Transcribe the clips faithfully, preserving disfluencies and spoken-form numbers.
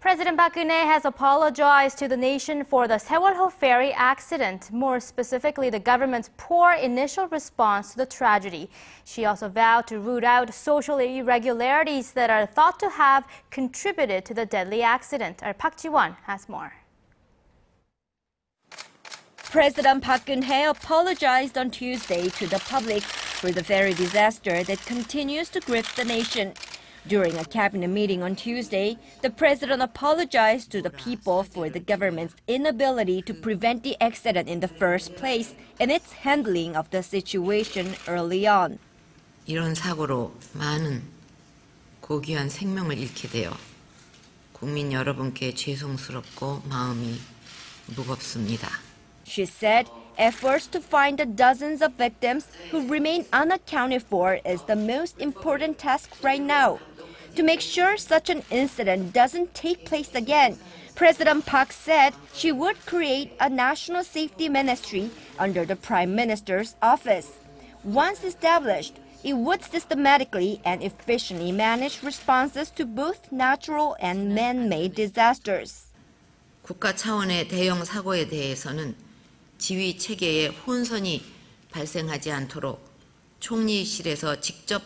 President Park Geun-hye has apologized to the nation for the Sewol-ho ferry accident, more specifically the government's poor initial response to the tragedy. She also vowed to root out social irregularities that are thought to have contributed to the deadly accident. Our Park Ji-won has more. President Park Geun-hye apologized on Tuesday to the public for the ferry disaster that continues to grip the nation. During a cabinet meeting on Tuesday, the president apologized to the people for the government's inability to prevent the accident in the first place and its handling of the situation early on. 이런 사고로 많은 고귀한 생명을 잃게 되어 국민 여러분께 죄송스럽고 마음이 무겁습니다. She said efforts to find the dozens of victims who remain unaccounted for is the most important task right now. To make sure such an incident doesn't take place again, President Park said she would create a national safety ministry under the Prime Minister's office. Once established, it would systematically and efficiently manage responses to both natural and man-made disasters. 국가 차원의 대형 사고에 대해서는 지휘 체계에 혼선이 발생하지 않도록 총리실에서 직접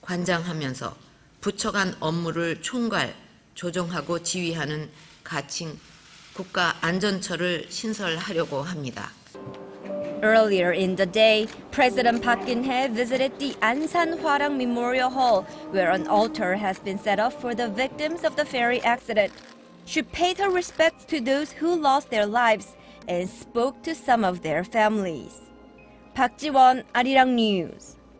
관장하면서 부처 간 업무를 총괄, 조정하고 지휘하는 가칭 국가 안전처를 신설하려고 합니다. Earlier in the day, President Park Geun-hye visited the Ansan Hwarang Memorial Hall, where an altar has been set up for the victims of the ferry accident. She paid her respects to those who lost their lives and spoke to some of their families. Park Ji-won, Arirang News.